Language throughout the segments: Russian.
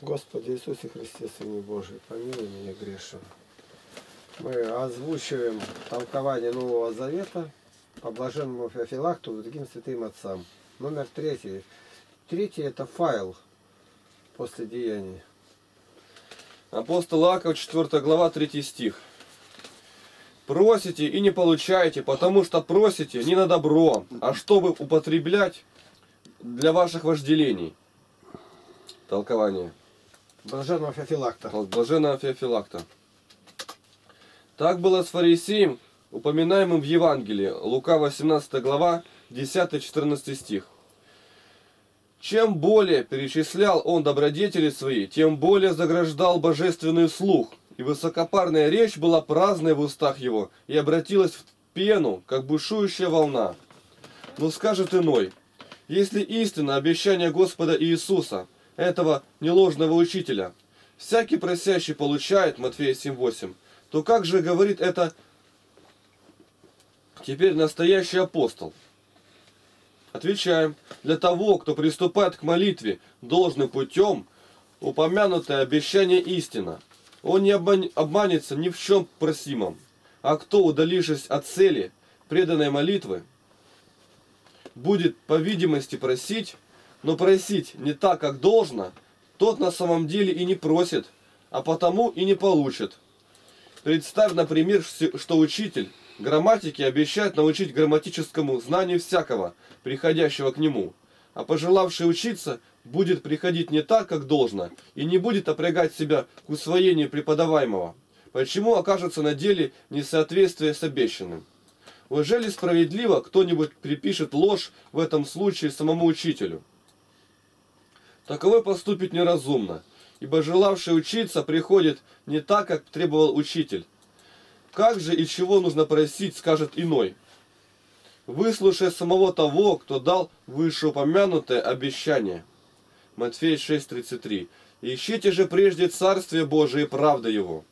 Господи Иисусе Христе, Сыне Божий, помилуй меня грешного. Мы озвучиваем толкование Нового Завета по блаженному Феофилакту и другим святым отцам. Номер 3. 3 это файл после деяний. Апостол Иаков, 4 глава, 3 стих. «Просите и не получаете, потому что просите не на добро, а чтобы употреблять для ваших вожделений». Толкование. Блаженного Феофилакта. Блаженного Феофилакта. Так было с фарисеем, упоминаемым в Евангелии, Лука 18 глава, 10-14 стих. Чем более перечислял он добродетели свои, тем более заграждал божественный слух, и высокопарная речь была праздной в устах его, и обратилась в пену, как бушующая волна. Но скажет иной: если истинно обещание Господа Иисуса, этого неложного учителя, всякий просящий получает, Матфея 7:8, то как же говорит это теперь настоящий апостол? Отвечаем: для того, кто приступает к молитве должным путем, упомянутое обещание истина. Он не обманется ни в чем просимом. А кто, удалившись от цели преданной молитвы, будет, по видимости, просить, но просить не так, как должно, тот на самом деле и не просит, а потому и не получит. Представь, например, что учитель грамматики обещает научить грамматическому знанию всякого, приходящего к нему. А пожелавший учиться будет приходить не так, как должно, и не будет опрягать себя к усвоению преподаваемого. Почему окажется на деле несоответствие с обещанным? Уже ли справедливо кто-нибудь припишет ложь в этом случае самому учителю? Таковой поступить неразумно, ибо желавший учиться приходит не так, как требовал учитель. Как же и чего нужно просить, скажет иной. Выслушай самого того, кто дал вышеупомянутое обещание. Матфея 6:33. Ищите же прежде Царствие Божие и правда Его.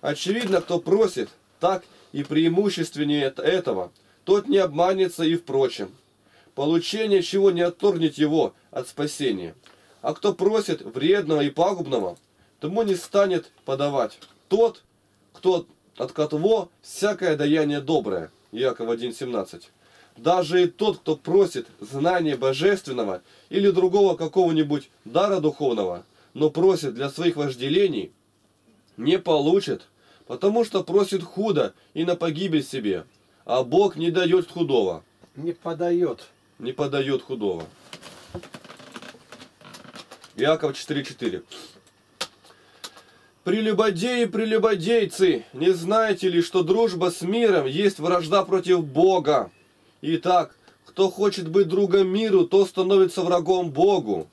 Очевидно, кто просит, так и преимущественнее этого, тот не обманется и впрочем. Получение чего не отторгнет его от спасения. А кто просит вредного и пагубного, тому не станет подавать тот, кто от кого всякое даяние доброе. Иакова 1:17. Даже и тот, кто просит знания божественного или другого какого-нибудь дара духовного, но просит для своих вожделений, не получит, потому что просит худо и на погибель себе, а Бог не дает худого. Не подает. Не подает худого. Иакова 4:4. «Прелюбодеи, прелюбодейцы, не знаете ли, что дружба с миром есть вражда против Бога? Итак, кто хочет быть другом миру, то становится врагом Богу».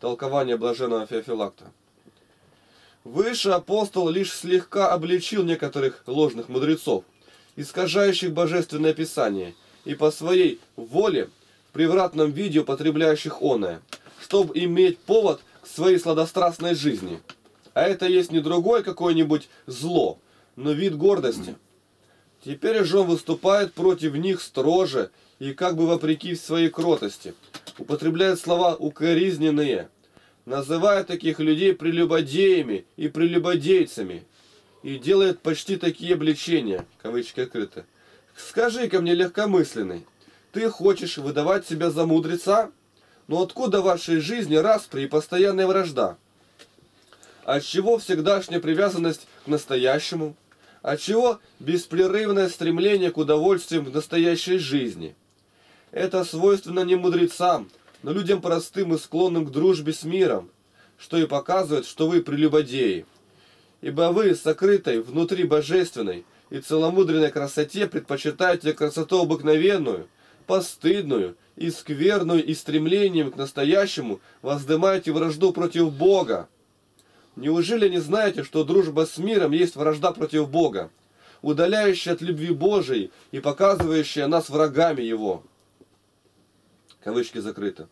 Толкование блаженного Феофилакта. Выше апостол лишь слегка обличил некоторых ложных мудрецов, искажающих божественное писание, и по своей воле в превратном виде употребляющих оное, чтобы иметь повод к своей сладострастной жизни. А это есть не другое какое-нибудь зло, но вид гордости. Теперь же он выступает против них строже и как бы вопреки своей кротости. Употребляет слова укоризненные, называя таких людей прелюбодеями и прелюбодейцами, и делает почти такие обличения, кавычки открыты. «Скажи-ка мне, легкомысленный, ты хочешь выдавать себя за мудреца? Но откуда в вашей жизни распри и постоянная вражда? Отчего всегдашняя привязанность к настоящему? Отчего беспрерывное стремление к удовольствиям в настоящей жизни? Это свойственно не мудрецам, но людям простым и склонным к дружбе с миром, что и показывает, что вы прелюбодеи. Ибо вы, сокрытой внутри божественной и целомудренной красоте, предпочитаете красоту обыкновенную, постыдную и скверную, и стремлением к настоящему воздымаете вражду против Бога. Неужели не знаете, что дружба с миром есть вражда против Бога, удаляющая от любви Божией и показывающая нас врагами Его?» Кавычки закрыты.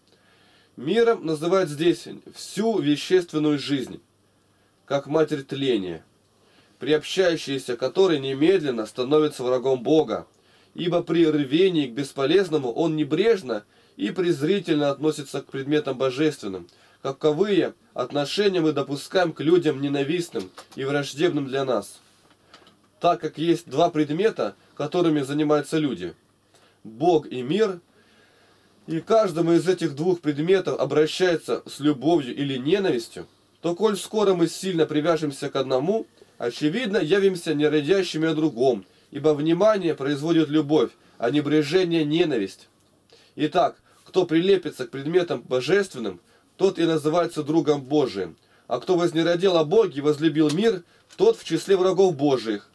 Миром называют здесь всю вещественную жизнь, как матерь тления, приобщающаяся к которой немедленно становится врагом Бога, ибо при рвении к бесполезному он небрежно и презрительно относится к предметам божественным, каковые отношения мы допускаем к людям ненавистным и враждебным для нас, так как есть два предмета, которыми занимаются люди – Бог и мир, и к каждому из этих двух предметов обращается с любовью или ненавистью, то коль скоро мы сильно привяжемся к одному, очевидно, явимся неродящими о другом, ибо внимание производит любовь, а небрежение – ненависть. Итак, кто прилепится к предметам божественным, тот и называется другом Божиим, а кто возненавидел о Боге и возлюбил мир, тот в числе врагов Божиих.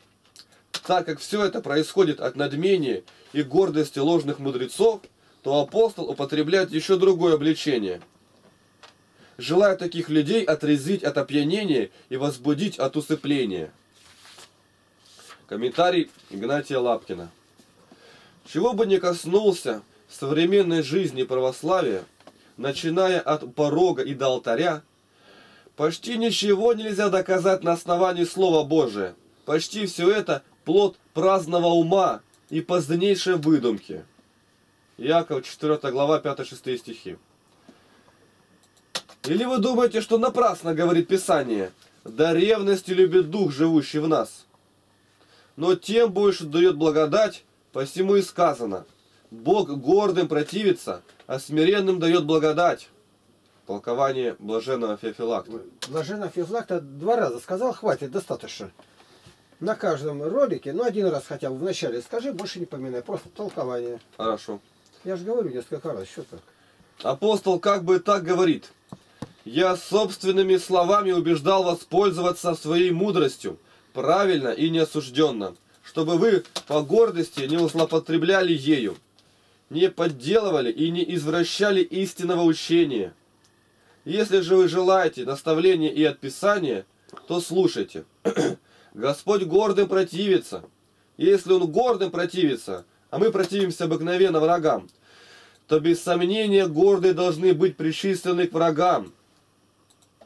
Так как все это происходит от надмения и гордости ложных мудрецов, то апостол употребляет еще другое обличение, желая таких людей отрезвить от опьянения и возбудить от усыпления. Комментарий Игнатия Лапкина. Чего бы ни коснулся в современной жизни православия, начиная от порога и до алтаря, почти ничего нельзя доказать на основании Слова Божия. Почти все это плод праздного ума и позднейшей выдумки. Иаков 4 глава 5-6 стихи. Или вы думаете, что напрасно говорит Писание: «Да ревности любит Дух, живущий в нас». Но тем больше дает благодать, посему и сказано: «Бог гордым противится, а смиренным дает благодать». Толкование блаженного Феофилакта. Блаженного Феофилакта два раза сказал, хватит, достаточно. На каждом ролике, ну один раз хотя бы в начале скажи, больше не поминай, просто толкование. Хорошо. Я же говорю несколько раз, что так. Апостол как бы так говорит: «Я собственными словами убеждал вас пользоваться своей мудростью, правильно и неосужденно, чтобы вы по гордости не злоупотребляли ею, не подделывали и не извращали истинного учения. Если же вы желаете наставления и отписания, то слушайте. Господь гордым противится. Если Он гордым противится, а мы противимся обыкновенно врагам, то без сомнения гордые должны быть причислены к врагам.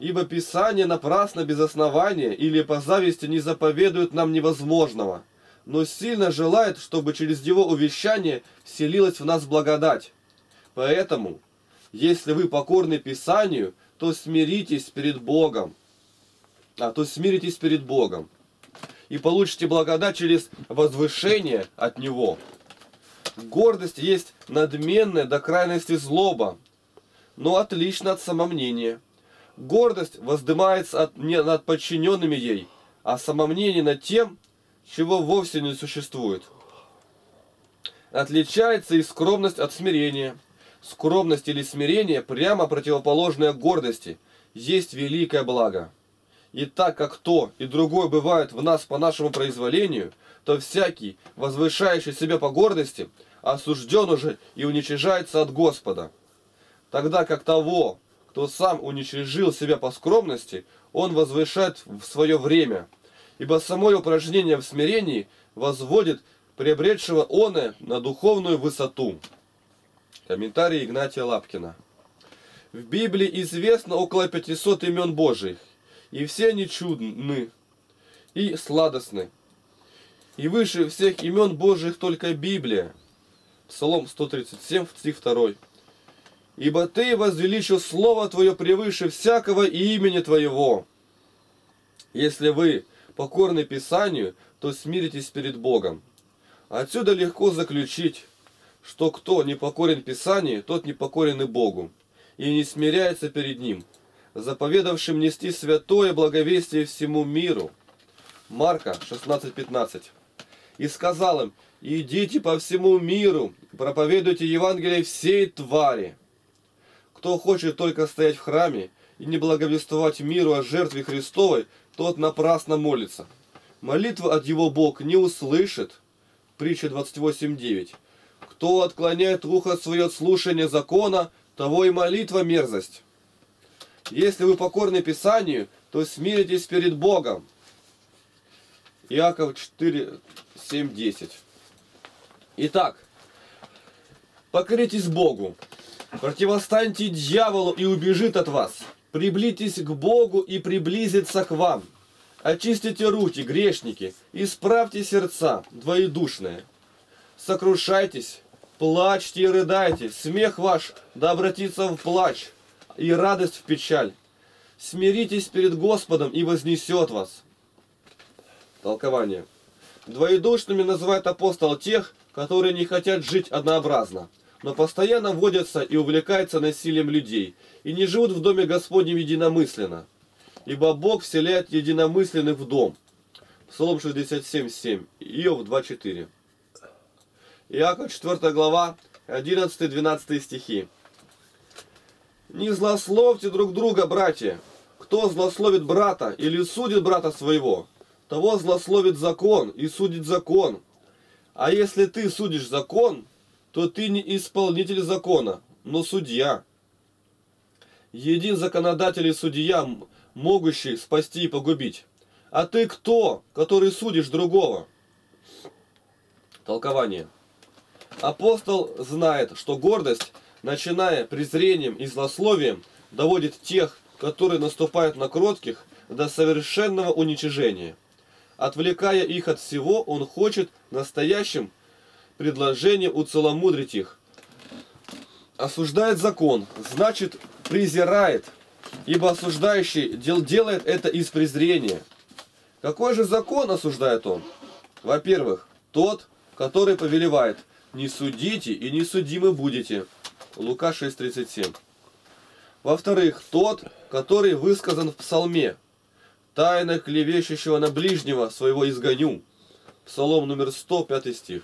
Ибо Писание напрасно, без основания или по зависти не заповедует нам невозможного, но сильно желает, чтобы через его увещание вселилась в нас благодать. Поэтому, если вы покорны Писанию, то смиритесь перед Богом, и получите благодать через возвышение от Него. Гордость есть надменная до крайности злоба, но отлично от самомнения. Гордость воздымается не над подчиненными ей, а самомнение над тем, чего вовсе не существует. Отличается и скромность от смирения. Скромность или смирение, прямо противоположное гордости, есть великое благо. И так как то и другое бывает в нас по нашему произволению, то всякий, возвышающий себя по гордости, осужден уже и уничижается от Господа. Тогда как того, кто сам уничижил себя по скромности, он возвышает в свое время, ибо самое упражнение в смирении возводит приобретшего оное на духовную высоту». Комментарий Игнатия Лапкина. В Библии известно около 500 имен Божьих, и все они чудны и сладостны. И выше всех имен Божьих только Библия. Псалом 137, стих 2. «Ибо Ты возвеличил Слово Твое превыше всякого имени Твоего». Если вы покорны Писанию, то смиритесь перед Богом. Отсюда легко заключить, что кто не покорен Писанию, тот не покорен и Богу, и не смиряется перед Ним, заповедавшим нести святое благовестие всему миру. Марка 16:15. «И сказал им: идите по всему миру, проповедуйте Евангелие всей твари». Кто хочет только стоять в храме и не благовествовать миру о жертве Христовой, тот напрасно молится. Молитва от его Бог не услышит. Притча 28:9. «Кто отклоняет ухо свое от слушания закона, того и молитва мерзость». Если вы покорны Писанию, то смиритесь перед Богом. Иаков 4, 7, 10. Итак, покоритесь Богу, противостаньте дьяволу, и убежит от вас. Приблизитесь к Богу, и приблизится к вам. Очистите руки, грешники, исправьте сердца, двоедушные. Сокрушайтесь, плачьте и рыдайте, смех ваш да обратится в плач, и радость в печаль. Смиритесь перед Господом, и вознесет вас. Толкование. Двоедушными называет апостол тех, которые не хотят жить однообразно, но постоянно водятся и увлекаются насилием людей, и не живут в доме Господнем единомысленно. Ибо Бог вселяет единомысленных в дом. Псалом 67:7, Иов 2:4. Иакова 4 глава, 11-12 стихи. «Не злословьте друг друга, братья. Кто злословит брата или судит брата своего, того злословит закон и судит закон. А если ты судишь закон, то ты не исполнитель закона, но судья. Един законодатель и судья, могущий спасти и погубить. А ты кто, который судишь другого?» Толкование. Апостол знает, что гордость, начиная презрением и злословием, доводит тех, которые наступают на кротких, до совершенного уничижения. Отвлекая их от всего, он хочет настоящим предложением уцеломудрить их. Осуждает закон, значит, презирает, ибо осуждающий делает это из презрения. Какой же закон осуждает он? Во-первых, тот, который повелевает: «Не судите, и не судимы будете». Лука 6:37. Во-вторых, тот, который высказан в Псалме: «Тайна клевещущего на ближнего своего изгоню». Псалом номер 100, 5 стих.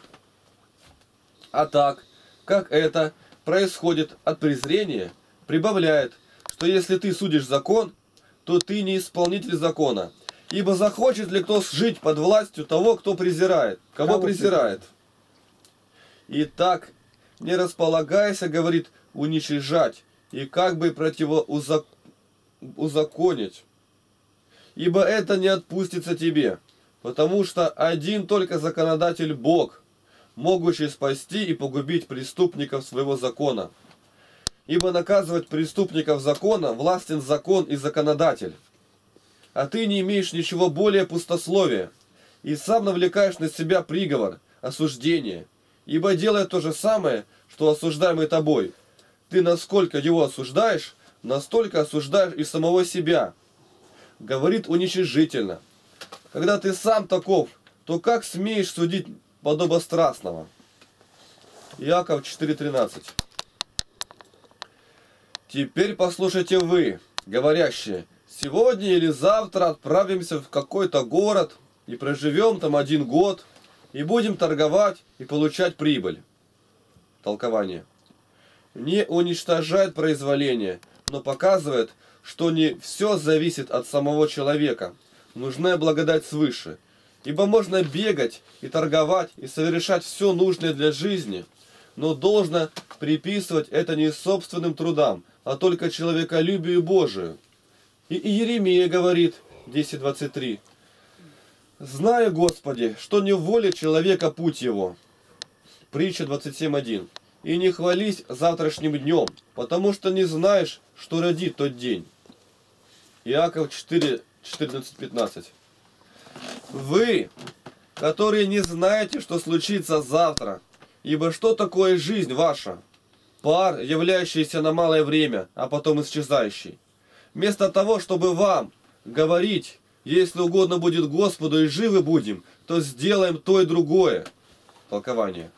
А так, как это происходит от презрения, прибавляет, что если ты судишь закон, то ты не исполнитель закона. Ибо захочет ли кто жить под властью того, кто презирает, кого презирает? Итак, не располагайся, говорит, уничижать и как бы противоузаконить. Ибо это не отпустится тебе, потому что один только законодатель Бог, могущий спасти и погубить преступников своего закона. Ибо наказывать преступников закона властен закон и законодатель. А ты не имеешь ничего более пустословия, и сам навлекаешь на себя приговор, осуждение. Ибо делая то же самое, что осуждаемый тобой, ты насколько его осуждаешь, настолько осуждаешь и самого себя. Говорит уничижительно. Когда ты сам таков, то как смеешь судить подобострастного? Иаков 4:13. «Теперь послушайте вы, говорящие: сегодня или завтра отправимся в какой-то город и проживем там 1 год, и будем торговать и получать прибыль». Толкование. Не уничтожает произволение, но показывает, что не все зависит от самого человека. Нужна благодать свыше. Ибо можно бегать и торговать и совершать все нужное для жизни, но должно приписывать это не собственным трудам, а только человеколюбию Божию. И Иеремия говорит 10:23. «Знаю, Господи, что не в воле человека путь его». Притча 27:1. «И не хвались завтрашним днем, потому что не знаешь, что родит тот день». Иаков 4:14-15. «Вы, которые не знаете, что случится завтра, ибо что такое жизнь ваша? Пар, являющийся на малое время, а потом исчезающий. Вместо того, чтобы вам говорить: если угодно будет Господу и живы будем, то сделаем то и другое». Толкование.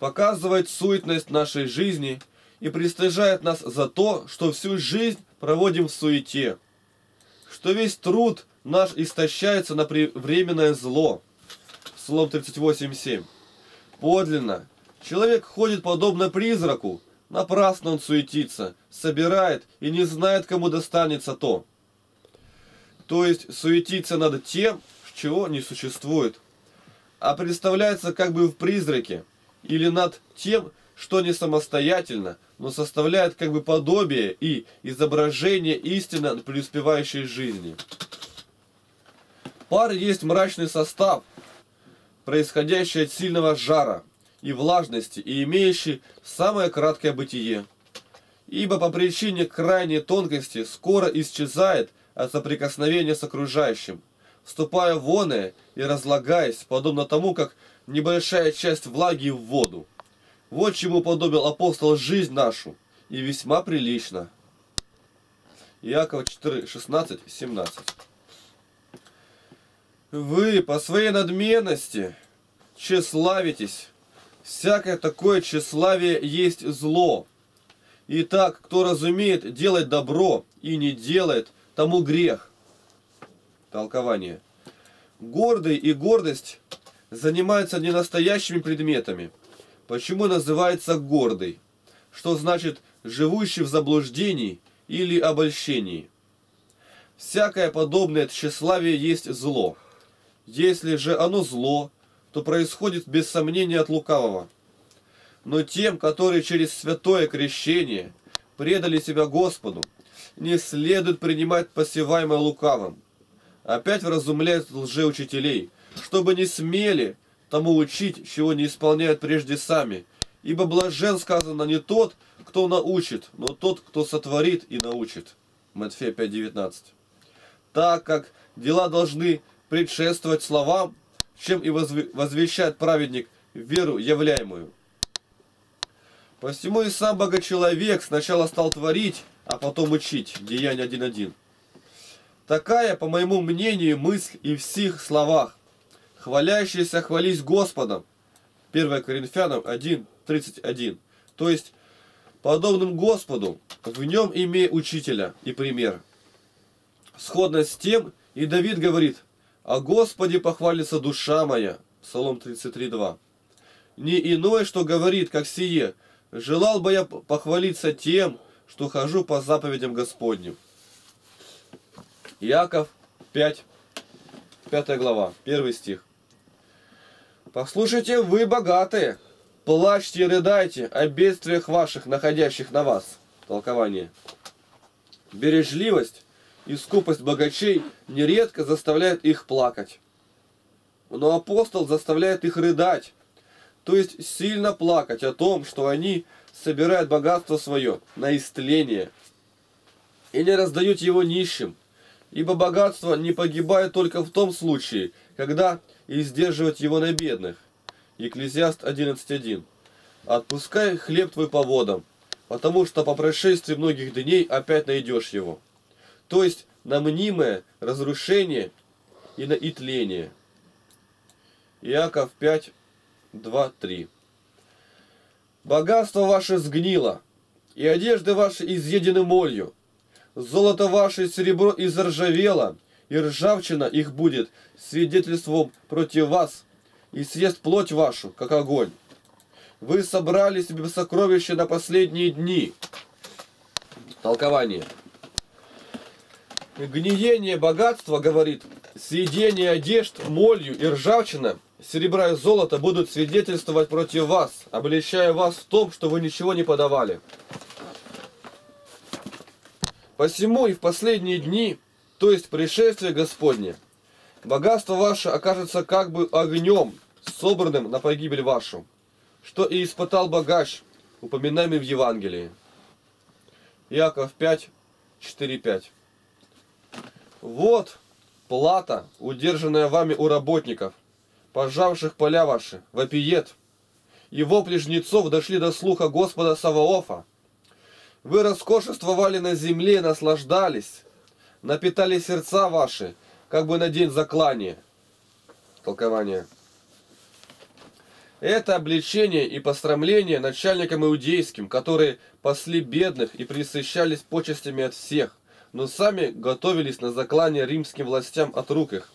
Показывает суетность нашей жизни и пристыжает нас за то, что всю жизнь проводим в суете, что весь труд наш истощается на временное зло. Псалом 38:7. Подлинно человек ходит подобно призраку, напрасно он суетится, собирает и не знает, кому достанется то. То есть суетиться надо тем, чего не существует, а представляется как бы в призраке или над тем, что не самостоятельно, но составляет как бы подобие и изображение истинно преуспевающей жизни. Пар есть мрачный состав, происходящий от сильного жара и влажности и имеющий самое краткое бытие. Ибо по причине крайней тонкости скоро исчезает от соприкосновения с окружающим, вступая в оное и разлагаясь, подобно тому, как небольшая часть влаги в воду. Вот чему подобил апостол жизнь нашу, и весьма прилично. Иакова 4, 16, 17. Вы по своей надменности тщеславитесь. Всякое такое тщеславие есть зло. Итак, кто разумеет делать добро и не делает, тому грех. Толкование. Гордый и гордость занимаются не настоящими предметами. Почему называется гордый? Что значит живущий в заблуждении или обольщении? Всякое подобное тщеславие есть зло. Если же оно зло, то происходит без сомнения от лукавого. Но тем, которые через святое крещение предали себя Господу, не следует принимать посеваемое лукавым. Опять вразумляют лжеучителей, чтобы не смели тому учить, чего не исполняют прежде сами. Ибо блажен, сказано, не тот, кто научит, но тот, кто сотворит и научит. Матфея 5:19. Так как дела должны предшествовать словам, чем и возвещает праведник веру являемую. Посему и сам богочеловек сначала стал творить, а потом учить. Деяние 1:1. Такая, по моему мнению, мысль и в сих словах. Хваляющийся хвались Господом. 1 Коринфянам 1:31. То есть, подобным Господу, в нем имея учителя и пример. Сходно с тем и Давид говорит: «О Господе похвалится душа моя». Псалом 33:2. Не иное, что говорит, как сие: «Желал бы я похвалиться тем, что хожу по заповедям Господним». Иаков 5, 5 глава, 1 стих. «Послушайте, вы богатые, плачьте и рыдайте о бедствиях ваших, находящих на вас». Толкование. Бережливость и скупость богачей нередко заставляет их плакать. Но апостол заставляет их рыдать, то есть сильно плакать о том, что они собирают богатство свое на истление и не раздают его нищим, ибо богатство не погибает только в том случае, когда издерживать его на бедных. Екклесиаст 11:1. «Отпускай хлеб твой по водам, потому что по прошествии многих дней опять найдешь его». То есть на мнимое разрушение и на итление. Иаков 5, 2, 3. «Богатство ваше сгнило, и одежды ваши изъедены молью. Золото ваше и серебро изржавело, и ржавчина их будет свидетельством против вас, и съест плоть вашу, как огонь. Вы собрали себе сокровища на последние дни». Толкование. Гниение богатства, говорит, съедение одежд молью и ржавчина, серебра и золото будут свидетельствовать против вас, обличая вас в том, что вы ничего не подавали. Посему и в последние дни, то есть пришествие Господне, богатство ваше окажется как бы огнем, собранным на погибель вашу, что и испытал богач, упоминаемый в Евангелии. Иаков 5, 4, 5. «Вот плата, удержанная вами у работников, пожавших поля ваши, вопиет. И вопли жнецов дошли до слуха Господа Саваофа. Вы роскошествовали на земле, наслаждались, напитали сердца ваши, как бы на день заклания». Толкование. Это обличение и пострамление начальникам иудейским, которые пасли бедных и присыщались почестями от всех, но сами готовились на заклание римским властям от рук их,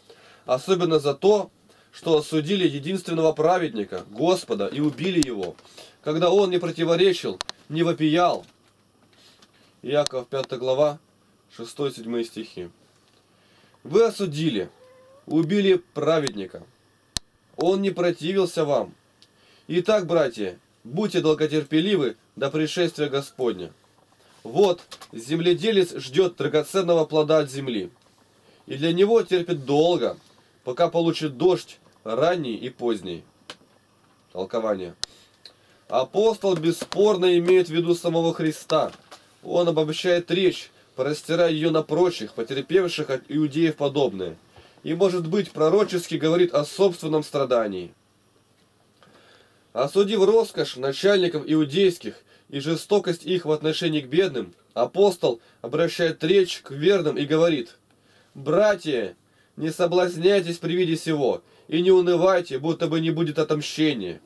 особенно за то, что осудили единственного праведника, Господа, и убили его, когда он не противоречил, не вопиял. Иаков 5 глава, 6-7 стихи. Вы осудили, убили праведника. Он не противился вам. Итак, братья, будьте долготерпеливы до пришествия Господня. Вот, земледелец ждет драгоценного плода от земли, и для него терпит долго, пока получит дождь ранний и поздний. Толкование. Апостол бесспорно имеет в виду самого Христа. Он обобщает речь, простирая ее на прочих, потерпевших от иудеев подобное, и, может быть, пророчески говорит о собственном страдании. «Осудив роскошь начальников иудейских и жестокость их в отношении к бедным, апостол обращает речь к верным и говорит: «Братья, не соблазняйтесь при виде сего, и не унывайте, будто бы не будет отомщения».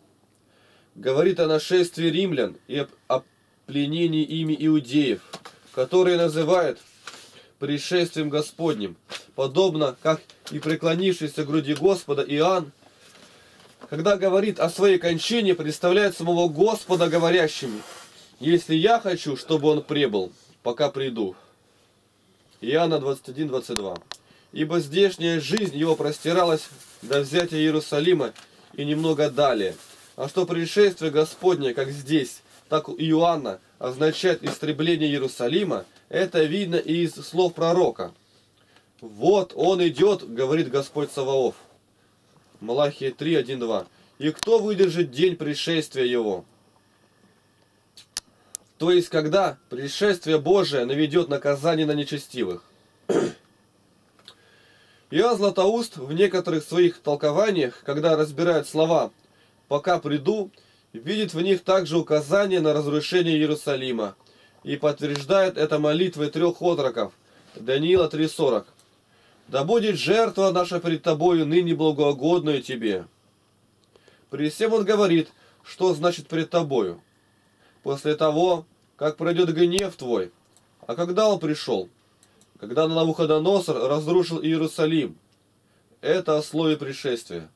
Говорит о нашествии римлян и о пленении ими иудеев, которые называют пришествием Господним, подобно как и преклонившийся к груди Господа Иоанн, когда говорит о своей кончине, представляет самого Господа говорящими: «Если я хочу, чтобы он пребыл, пока приду». Иоанна 21:22. Ибо здешняя жизнь его простиралась до взятия Иерусалима и немного далее. А что пришествие Господне, как здесь, так у Иоанна, означает истребление Иерусалима, это видно и из слов пророка. «Вот он идет, — говорит Господь Саваоф». Малахия 3:1-2. «И кто выдержит день пришествия его?» То есть, когда пришествие Божие наведет наказание на нечестивых. Иоанн Златоуст в некоторых своих толкованиях, когда разбирает слова «пока приду», видит в них также указание на разрушение Иерусалима и подтверждает это молитвой трех отроков, Даниила 3:40. «Да будет жертва наша перед тобою, ныне благоугодную тебе». При всем он говорит, что значит «пред тобою»: «После того, как пройдет гнев твой». А когда он пришел? Когда Навуходоносор разрушил Иерусалим. Это о слове пришествия.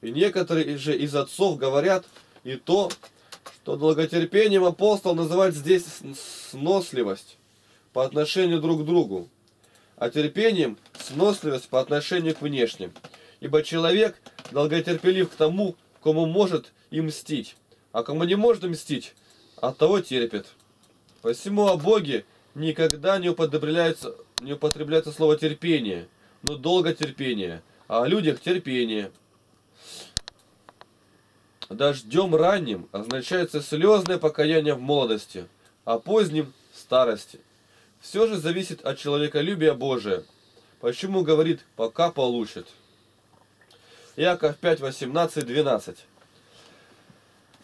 И некоторые же из отцов говорят и то, что долготерпением апостол называет здесь сносливость по отношению друг к другу, а терпением сносливость по отношению к внешним. Ибо человек долготерпелив к тому, кому может и мстить, а кому не может мстить, оттого терпит. Посему о Боге никогда не употребляется слово терпение, но долготерпение, а о людях терпение. Дождем ранним означается слезное покаяние в молодости, а поздним – в старости. Все же зависит от человеколюбия Божия. Почему говорит «пока получит»? Иаков 5:18-12.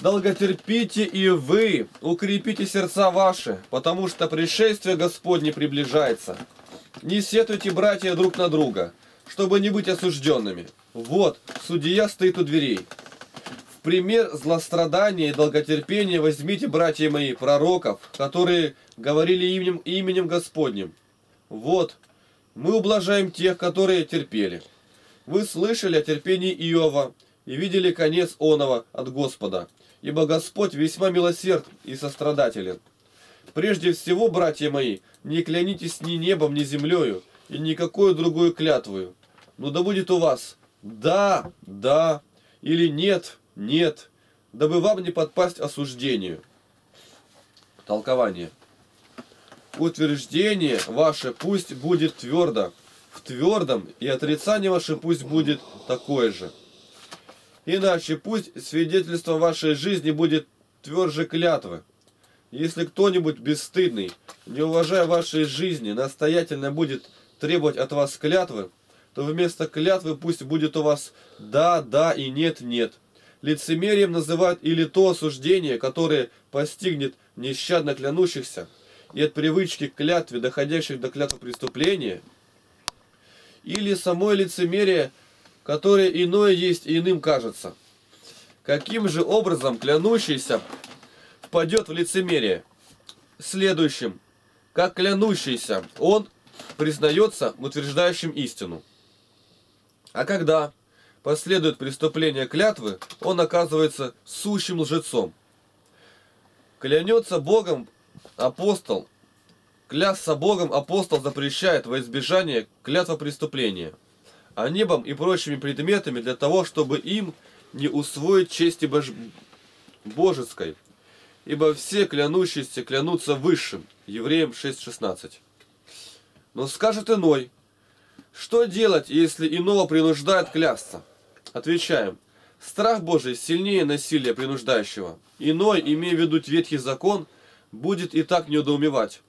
«Долготерпите и вы, укрепите сердца ваши, потому что пришествие Господне приближается. Не сетуйте, братья, друг на друга, чтобы не быть осужденными. Вот, судья стоит у дверей. В пример злострадания и долготерпения возьмите, братья мои, пророков, которые говорили именем Господним. Вот, мы ублажаем тех, которые терпели. Вы слышали о терпении Иова и видели конец оного от Господа. Ибо Господь весьма милосерд и сострадателен. Прежде всего, братья мои, не клянитесь ни небом, ни землею, и никакую другую клятвою. Но да будет у вас «да, да» или «нет, нет», дабы вам не подпасть осуждению». Толкование. «Утверждение ваше пусть будет твердо, в твердом, и отрицание ваше пусть будет такое же. Иначе пусть свидетельство вашей жизни будет тверже клятвы. Если кто-нибудь бесстыдный, не уважая вашей жизни, настоятельно будет требовать от вас клятвы, то вместо клятвы пусть будет у вас «да, да» и «нет, нет». Лицемерием называют или то осуждение, которое постигнет нещадно клянущихся, и от привычки к клятве, доходящих до клятвы преступления, или самое лицемерие, которое иное есть и иным кажется. Каким же образом клянущийся впадет в лицемерие? Следующим: как клянущийся, он признается утверждающим истину. А когда последует преступление клятвы, он оказывается сущим лжецом. Клянется Богом апостол, клясться Богом апостол запрещает во избежание клятвопреступления, а небом и прочими предметами для того, чтобы им не усвоить чести божеской. Ибо все клянущиеся клянутся высшим. Евреям 6:16. Но скажет иной: что делать, если иного принуждают клясться? Отвечаем: страх Божий сильнее насилия принуждающего. Иной, имея в виду Ветхий закон, будет и так недоумевать.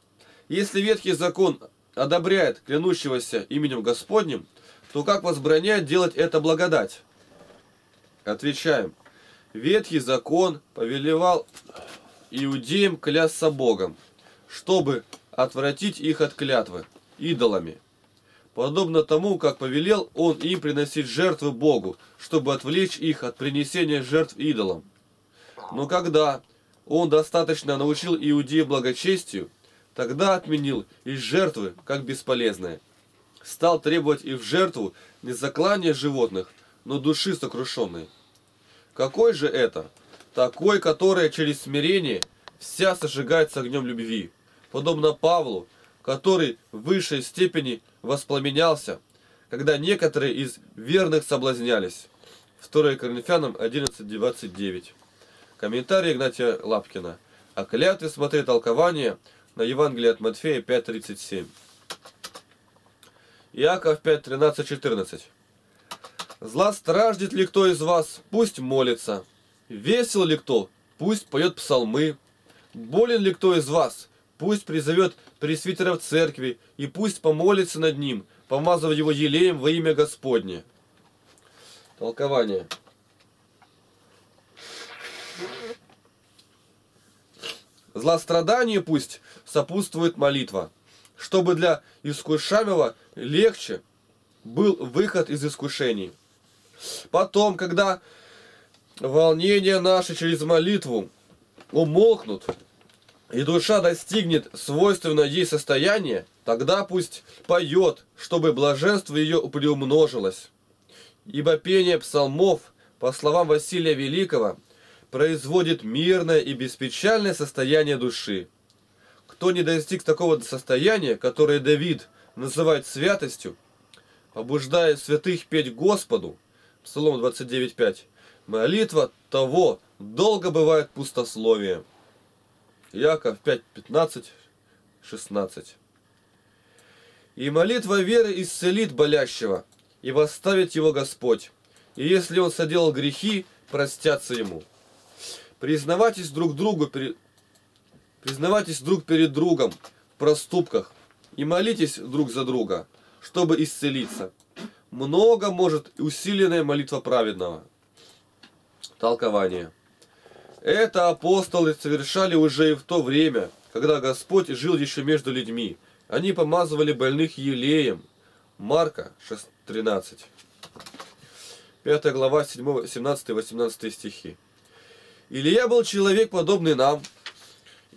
Если Ветхий закон одобряет клянущегося именем Господним, то как возбраняет делать это благодать? Отвечаем: Ветхий закон повелевал иудеям клясться Богом, чтобы отвратить их от клятвы идолами, подобно тому, как повелел он им приносить жертвы Богу, чтобы отвлечь их от принесения жертв идолам. Но когда он достаточно научил иудеев благочестию, тогда отменил и жертвы как бесполезные. Стал требовать и в жертву не заклания животных, но души сокрушенной. Какой же это? Такой, который через смирение вся сожигается огнем любви, подобно Павлу, который в высшей степени воспламенялся, когда некоторые из верных соблазнялись. 2 Коринфянам 11:29. Комментарий Игнатия Лапкина. О клятве смотри толкование на Евангелие от Матфея 5:37. Иаков 5:13-14. Зла страждет ли кто из вас, пусть молится. Весел ли кто, пусть поет псалмы. Болен ли кто из вас, пусть призовет пресвитера в церкви и пусть помолится над ним, помазав его елеем во имя Господне. Толкование. Злострадание пусть сопутствует молитва, чтобы для искушаемого легче был выход из искушений. Потом, когда волнения наши через молитву умолкнут, и душа достигнет свойственного ей состояния, тогда пусть поет, чтобы блаженство ее приумножилось. Ибо пение псалмов, по словам Василия Великого, производит мирное и беспечальное состояние души. Кто не достиг такого состояния, которое Давид называет святостью, побуждая святых петь Господу, Псалом 29:5, молитва того долго бывает пустословием. Иаков 5:15-16. И молитва веры исцелит болящего, и восставит его Господь, и если он соделал грехи, простятся ему. Признавайтесь друг перед другом в проступках и молитесь друг за друга, чтобы исцелиться. Много может усиленная молитва праведного. Толкование. Это апостолы совершали уже и в то время, когда Господь жил еще между людьми. Они помазывали больных елеем. Марка 6:13. 5 глава 17-18 стихи. Илия был человек, подобный нам,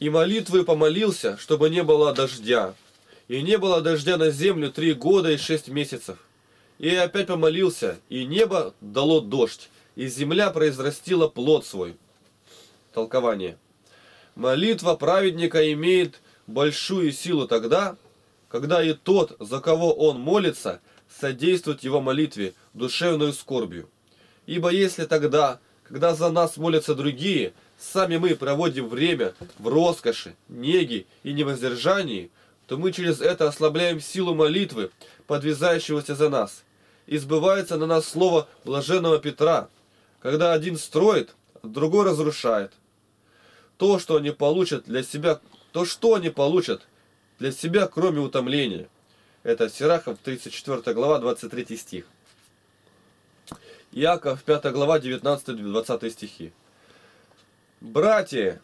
и молитвой помолился, чтобы не было дождя. И не было дождя на землю 3 года и 6 месяцев. И опять помолился, и небо дало дождь, и земля произрастила плод свой. Толкование. Молитва праведника имеет большую силу тогда, когда и тот, за кого он молится, содействует его молитве душевную скорбью. Ибо если тогда, когда за нас молятся другие, сами мы проводим время в роскоши, неге и невоздержании, то мы через это ослабляем силу молитвы, подвязающегося за нас. И сбывается на нас слово блаженного Петра, когда один строит, другой разрушает. То, что они получат для себя, кроме утомления. Это Сирахов 34 глава 23 стих. Иаков 5 глава 19-20 стихи. Братья,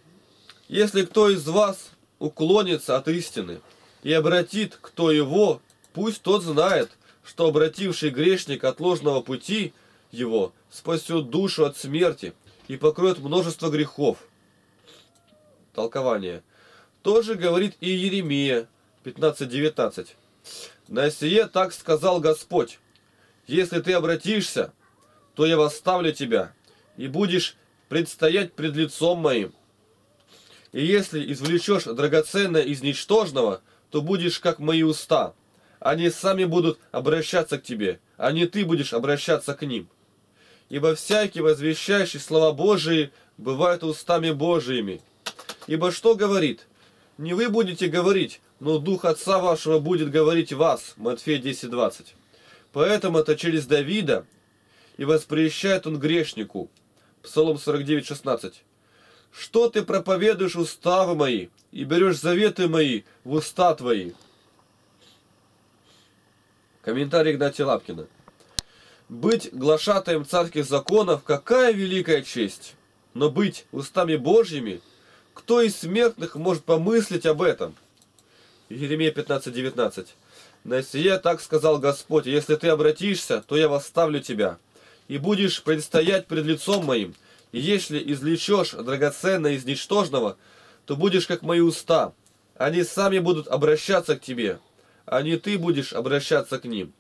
если кто из вас уклонится от истины и обратит кто его, пусть тот знает, что обративший грешник от ложного пути его спасет душу от смерти и покроет множество грехов. Толкование. Тоже говорит и Иеремия 15:19. На сие так сказал Господь: если ты обратишься, то я восставлю тебя, и будешь предстоять пред лицом моим. И если извлечешь драгоценное из ничтожного, то будешь как мои уста. Они сами будут обращаться к тебе, а не ты будешь обращаться к ним. Ибо всякий, возвещающий слова Божии, бывает устами Божиими. Ибо что говорит? Не вы будете говорить, но Дух Отца вашего будет говорить вас. Матфея 10:20. Поэтому-то через Давида и воспрещает он грешнику. Псалом 49:16. Что ты проповедуешь уставы мои и берешь заветы мои в уста твои? Комментарий Игнатия Лапкина. Быть глашатаем царских законов – какая великая честь! Но быть устами Божьими Кто из смертных может помыслить об этом? Иеремия 15:19. На сие так сказал Господь: если ты обратишься, то я восставлю тебя, и будешь предстоять пред лицом моим. И если извлечешь драгоценное из ничтожного, то будешь как мои уста. Они сами будут обращаться к тебе, а не ты будешь обращаться к ним.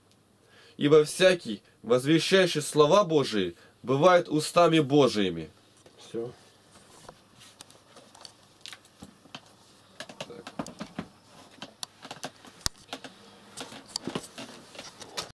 Ибо всякий, возвещающий слова Божии, бывает устами Божиими. Все.